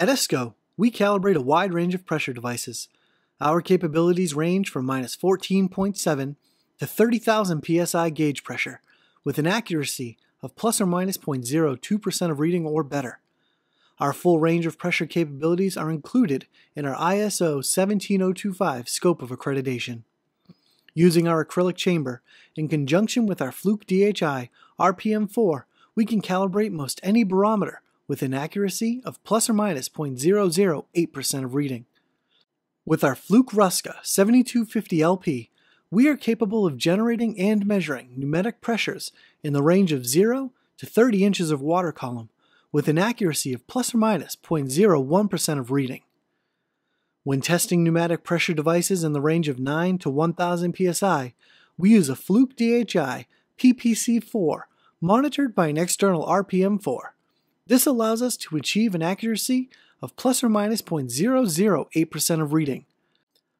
At Essco, we calibrate a wide range of pressure devices. Our capabilities range from -14.7 to 30,000 psi gauge pressure, with an accuracy of ±0.02% of reading or better. Our full range of pressure capabilities are included in our ISO 17025 scope of accreditation. Using our acrylic chamber, in conjunction with our Fluke/DHI RPM4, we can calibrate most any barometer with an accuracy of ±0.008% of reading. With our Fluke Ruska 7250LP, we are capable of generating and measuring pneumatic pressures in the range of 0 to 30 inches of water column, with an accuracy of ±0.01% of reading. When testing pneumatic pressure devices in the range of 9 to 1,000 psi, we use a Fluke/DHI PPC4 monitored by an external RPM4. This allows us to achieve an accuracy of ±0.008% of reading.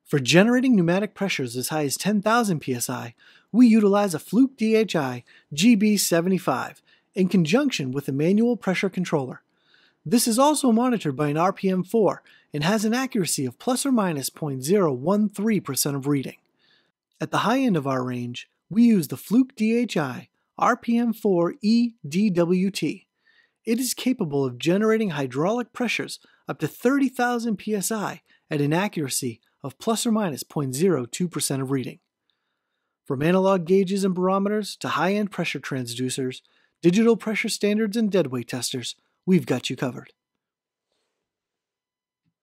For generating pneumatic pressures as high as 10,000 psi, we utilize a Fluke/DHI GB-75 in conjunction with a manual pressure controller. This is also monitored by an RPM4 and has an accuracy of ±0.013% of reading. At the high end of our range, we use the Fluke/DHI RPM4-E-DWT. It is capable of generating hydraulic pressures up to 30,000 psi at an accuracy of ±0.02% of reading. From analog gauges and barometers to high-end pressure transducers, digital pressure standards and deadweight testers, we've got you covered.